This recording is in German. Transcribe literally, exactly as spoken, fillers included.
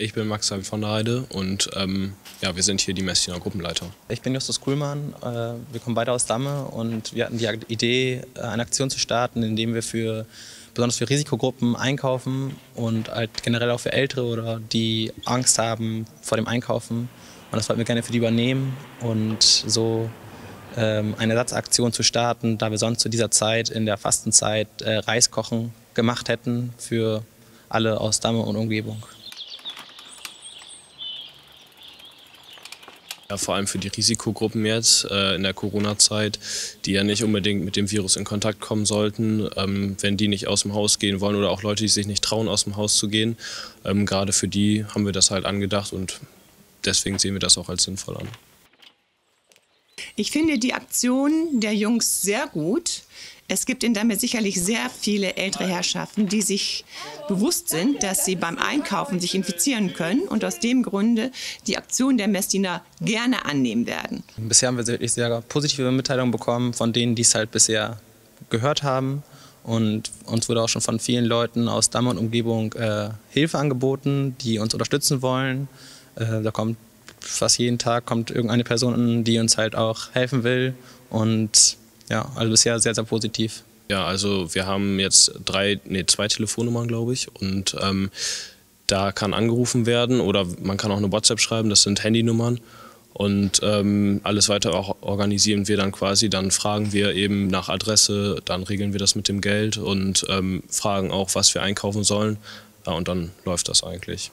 Ich bin Max von der Heide und ähm, ja, wir sind hier die Messdiener Gruppenleiter. Ich bin Justus Kuhlmann, äh, wir kommen beide aus Damme und wir hatten die Idee, eine Aktion zu starten, indem wir für besonders für Risikogruppen einkaufen und halt generell auch für Ältere oder die Angst haben vor dem Einkaufen. Und das wollten wir gerne für die übernehmen und so ähm, eine Ersatzaktion zu starten, da wir sonst zu dieser Zeit in der Fastenzeit äh, Reis kochen gemacht hätten für alle aus Damme und Umgebung. Ja, vor allem für die Risikogruppen jetzt äh, in der Corona-Zeit, die ja nicht unbedingt mit dem Virus in Kontakt kommen sollten, ähm, wenn die nicht aus dem Haus gehen wollen oder auch Leute, die sich nicht trauen, aus dem Haus zu gehen. Ähm, gerade für die haben wir das halt angedacht und deswegen sehen wir das auch als sinnvoll an. Ich finde die Aktion der Jungs sehr gut. Es gibt in Damme sicherlich sehr viele ältere Herrschaften, die sich bewusst sind, dass sie beim Einkaufen sich infizieren können und aus dem Grunde die Aktion der Messdiener gerne annehmen werden. Bisher haben wir wirklich sehr positive Mitteilungen bekommen von denen, die es halt bisher gehört haben. Und uns wurde auch schon von vielen Leuten aus Damme und Umgebung äh, Hilfe angeboten, die uns unterstützen wollen. Äh, da kommt fast jeden Tag kommt irgendeine Person, die uns halt auch helfen will. Und ja, also bisher sehr, sehr positiv. Ja, also wir haben jetzt drei, nee, zwei Telefonnummern, glaube ich. Und ähm, da kann angerufen werden oder man kann auch eine WhatsApp schreiben, das sind Handynummern. Und ähm, alles weiter auch organisieren wir dann quasi. Dann fragen wir eben nach Adresse, dann regeln wir das mit dem Geld und ähm, fragen auch, was wir einkaufen sollen. Ja, und dann läuft das eigentlich.